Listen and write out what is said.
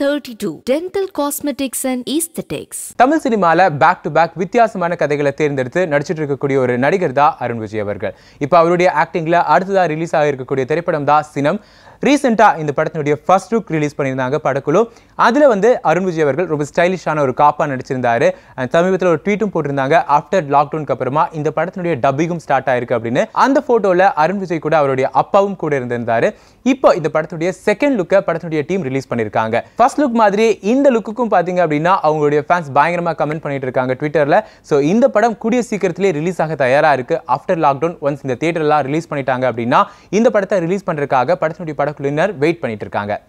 32 Dental Cosmetics and Aesthetics. Tamil சினிமால back to back வித்தியாசமான கதைகளை தேர்ந்தெடுத்து நடிச்சிட்டு இருக்கக்கூடிய ஒரு நடிகர் தான் அருண் விஜய் அவர்கள். இப்போ அவருடைய ஆக்டிங்ல அடுத்ததா ரிலீஸ் ஆக இருக்கக்கூடிய திரைப்படம் தான் சினம். ரீசெண்டா இந்த படத்தினுடைய ஃபர்ஸ்ட் லுக் ரிலீஸ் பண்ணியிருந்தாங்க படக்குழு. அதுல வந்து அருண் விஜய் அவர்கள் ரொம்ப ஸ்டைலிஷான ஒரு காப்பா நடிச்சிருந்தாரு. சமீபத்தில் ஒரு ட்வீட்டும் போட்டிருந்தாங்க, ஆஃப்டர் லாக்டவுனுக்கு அப்புறமா இந்த படத்தினுடைய டப்பிங்கும் ஸ்டார்ட் ஆயிருக்கு அப்படின்னு. அந்த போட்டோல அருண் விஜய் கூட அவருடைய அப்பாவும் கூட இருந்திருந்தாரு. இப்போ இந்த படத்துடைய செகண்ட் லுக்கை படத்துடைய டீம் ரிலீஸ் பண்ணியிருக்காங்க. ஃபர்ஸ்ட் லுக் மாதிரி இந்த லுக்குக்கும் பார்த்தீங்க அப்படின்னா அவங்களுடைய ஃபேன்ஸ் பயங்கரமாக கமெண்ட் பண்ணிட்டு இருக்காங்க ட்விட்டரில். ஸோ இந்த படம் கூடிய சீக்கிரத்திலே ரிலீஸ் ஆக தயாராக இருக்குது. ஆஃப்டர் லாக்டவுன் ஒன்ஸ் இந்த தியேட்டர்லாம் ரிலீஸ் பண்ணிட்டாங்க அப்படின்னா இந்த படத்தை ரிலீஸ் பண்ணுறதுக்காக படத்தினுடைய படக்குழுவினர் வெயிட் பண்ணிட்டு இருக்காங்க.